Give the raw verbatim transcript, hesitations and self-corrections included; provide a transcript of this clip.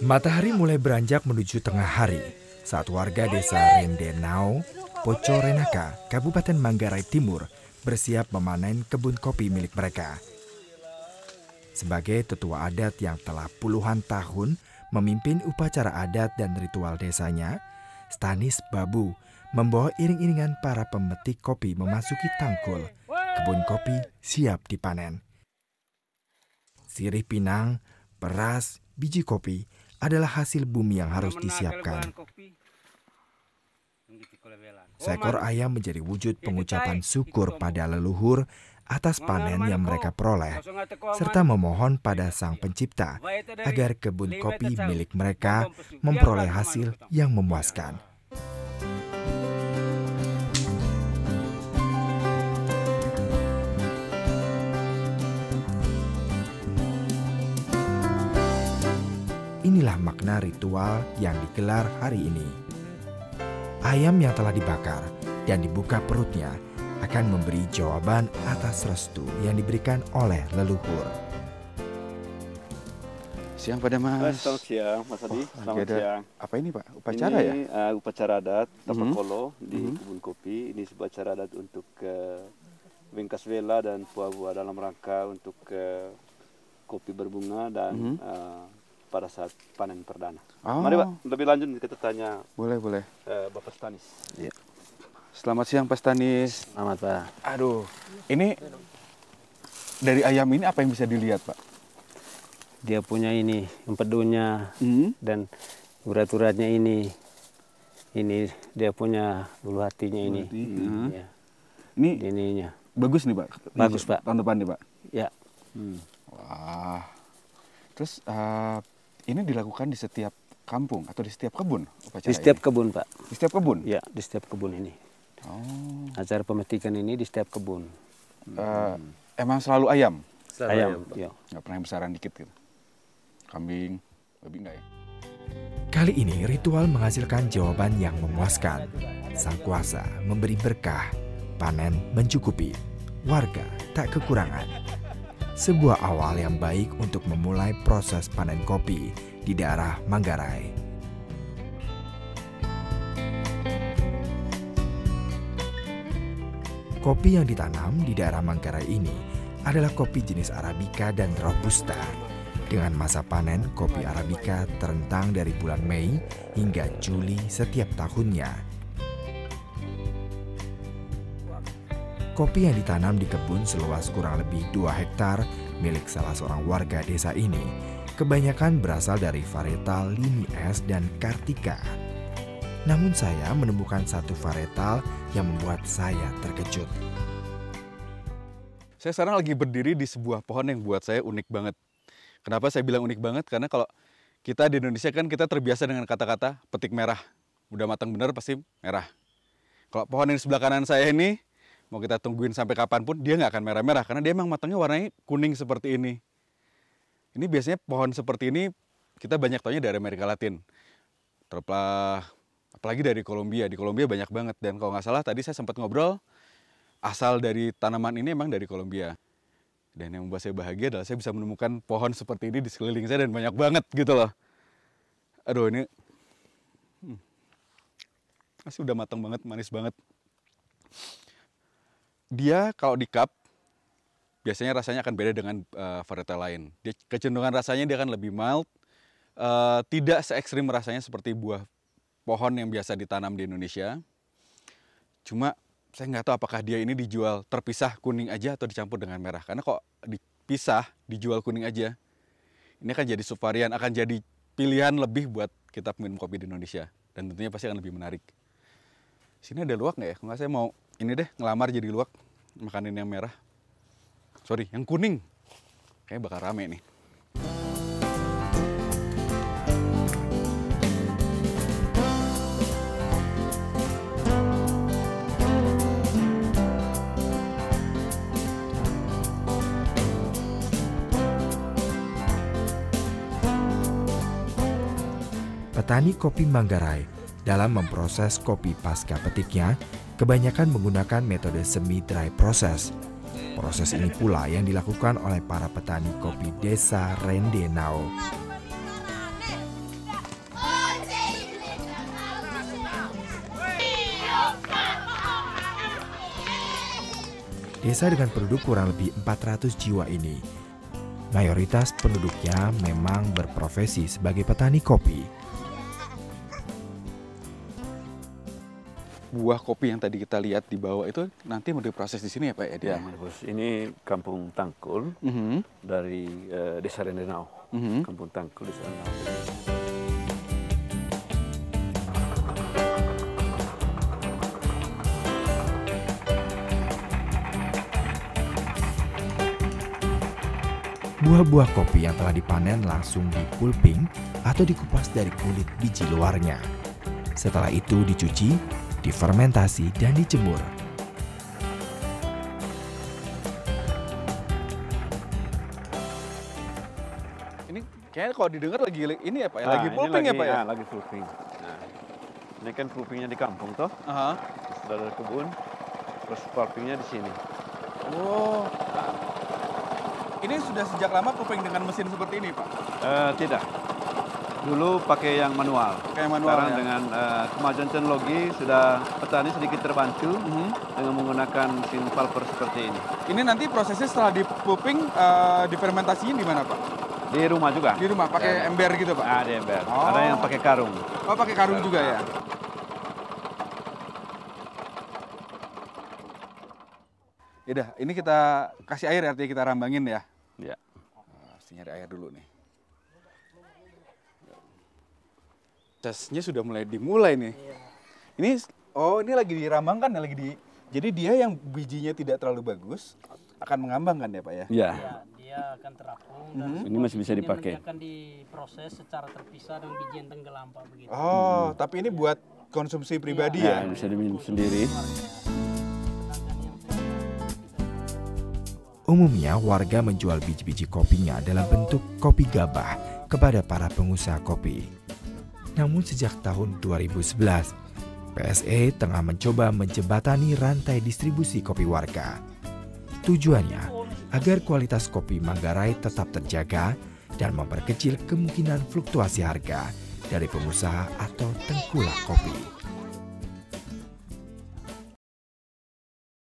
Matahari mulai beranjak menuju tengah hari saat warga Desa Rendenao, Poco Renaka, Kabupaten Manggarai Timur bersiap memanen kebun kopi milik mereka. Sebagai tetua adat yang telah puluhan tahun memimpin upacara adat dan ritual desanya, Stanis Babu membawa iring-iringan para pemetik kopi memasuki Tangkul, kebun kopi siap dipanen. Sirih pinang, beras, biji kopi adalah hasil bumi yang harus disiapkan. Seekor ayam menjadi wujud pengucapan syukur pada leluhur atas panen yang mereka peroleh, serta memohon pada Sang Pencipta agar kebun kopi milik mereka memperoleh hasil yang memuaskan. Inilah makna ritual yang digelar hari ini. Ayam yang telah dibakar dan dibuka perutnya akan memberi jawaban atas restu yang diberikan oleh leluhur. Siang pada Mas. Selamat siang Mas Adi. Oh, Selamat ada, siang. Apa ini Pak? Upacara ini, ya? Ini uh, upacara adat Tepakolo mm -hmm. di mm -hmm. kebun kopi. Ini upacara adat untuk uh, bengkas bela dan buah-buah dalam rangka untuk uh, kopi berbunga dan mm -hmm. uh, pada saat panen perdana. Oh. Mari Pak, lebih lanjut kita tanya. Boleh, boleh. Eh, Bapak Stanis. Iya. Selamat siang Pak Stanis. Selamat Pak. Aduh, ini dari ayam ini apa yang bisa dilihat Pak? Dia punya ini, empedunya hmm? dan urat-uratnya ini. Ini dia punya bulu hatinya ini. Hati. Hmm. Ya. Ini ininya. Bagus nih Pak. Bagus Pak. Tahun depan nih Pak. Ya. Hmm. Wah. Terus Uh, ini dilakukan di setiap kampung atau di setiap kebun? Upacara di setiap ini? Kebun, Pak. Di setiap kebun? Ya, di setiap kebun ini. Oh. Acara pemetikan ini di setiap kebun. Uh, hmm. Emang selalu ayam? Selalu ayam, ayam Pak. Iya. Nggak pernah yang besaran dikit gitu? Kambing, lebih nggak ya? Kali ini ritual menghasilkan jawaban yang memuaskan. Sang Kuasa memberi berkah, panen mencukupi, warga tak kekurangan. Sebuah awal yang baik untuk memulai proses panen kopi di daerah Manggarai. Kopi yang ditanam di daerah Manggarai ini adalah kopi jenis Arabica dan Robusta. Dengan masa panen, kopi Arabica terentang dari bulan Mei hingga Juli setiap tahunnya. Kopi yang ditanam di kebun seluas kurang lebih dua hektar milik salah seorang warga desa ini kebanyakan berasal dari varietal Lini Es dan Kartika. Namun saya menemukan satu varietal yang membuat saya terkejut. Saya sekarang lagi berdiri di sebuah pohon yang buat saya unik banget. Kenapa saya bilang unik banget? Karena kalau kita di Indonesia kan kita terbiasa dengan kata-kata petik merah. Udah matang bener pasti merah. Kalau pohon yang di sebelah kanan saya ini mau kita tungguin sampai kapanpun dia nggak akan merah-merah karena dia memang matangnya warnanya kuning seperti ini. Ini biasanya pohon seperti ini kita banyak taunya dari Amerika Latin. Terpelah, apalagi dari Kolombia. Di Kolombia banyak banget dan kalau nggak salah tadi saya sempat ngobrol asal dari tanaman ini emang dari Kolombia. Dan yang membuat saya bahagia adalah saya bisa menemukan pohon seperti ini di sekeliling saya dan banyak banget gitu loh. Aduh ini hmm, masih udah matang banget, manis banget. Dia kalau di cup biasanya rasanya akan beda dengan uh, varietal lain. Dia, kecenderungan rasanya dia akan lebih mild, uh, tidak se-ekstrim rasanya seperti buah pohon yang biasa ditanam di Indonesia. Cuma saya nggak tahu apakah dia ini dijual terpisah kuning aja atau dicampur dengan merah. Karena kok dipisah dijual kuning aja, ini akan jadi subvarian, akan jadi pilihan lebih buat kita peminum kopi di Indonesia. Dan tentunya pasti akan lebih menarik. Sini ada luwak nggak ya? Kalau nggak saya mau ini deh, ngelamar jadi luwak, makanin yang merah. Sorry, yang kuning. Kayaknya bakal rame nih. Petani kopi Manggarai dalam memproses kopi pasca petiknya kebanyakan menggunakan metode semi dry process. Proses ini pula yang dilakukan oleh para petani kopi Desa Rendenao. Desa dengan penduduk kurang lebih empat ratus jiwa ini, mayoritas penduduknya memang berprofesi sebagai petani kopi. Buah kopi yang tadi kita lihat di bawah itu nanti mau diproses di sini ya Pak Edi? Ya, ini kampung Tangkul mm-hmm. dari uh, Desa Rendenao, mm-hmm. kampung Tangkul Desa Rendenao. Buah-buah kopi yang telah dipanen langsung dipulping atau dikupas dari kulit biji luarnya. Setelah itu dicuci, difermentasi, dan dijemur. Ini kayaknya kalau didengar lagi ini ya Pak, nah, lagi pulping lagi, ya Pak ya? Ya lagi pulping. Nah, ini kan pulpingnya di kampung toh, uh-huh. sudah dari kebun, terus pulpingnya di sini. Oh. Nah. Ini sudah sejak lama pulping dengan mesin seperti ini, Pak? Uh, tidak. Dulu pakai yang manual. Kayak manual. Sekarang ya? Dengan uh, kemajuan teknologi sudah petani sedikit terbantu uh-huh. dengan menggunakan mesin pulper seperti ini. Ini nanti prosesnya setelah dipulping, uh, difermentasinya di mana, Pak? Di rumah juga. Di rumah, pakai ya. Ember gitu, Pak? Ah, di ember. Oh. Ada yang pakai karung. Oh, pakai karung juga ya? Yaudah, ini kita kasih air, artinya kita rambangin ya. Iya. Mesti nyari air dulu nih. Tesnya sudah mulai dimulai nih. Iya. Ini oh ini lagi dirambangkan ya, lagi di. Jadi dia yang bijinya tidak terlalu bagus akan mengambang kan ya Pak ya? Iya. Ya, dia akan terapung. Dan hmm. ini masih bisa dipakai. Ini akan diproses secara terpisah dan biji yang tenggelam Pak begitu. Oh, hmm. tapi ini buat konsumsi pribadi iya. ya? Ya, bisa diminum sendiri. Umumnya warga menjual biji-biji kopinya dalam bentuk kopi gabah kepada para pengusaha kopi. Namun sejak tahun dua ribu sebelas, P S E tengah mencoba menjembatani rantai distribusi kopi warga. Tujuannya agar kualitas kopi Manggarai tetap terjaga dan memperkecil kemungkinan fluktuasi harga dari pengusaha atau tengkulak kopi.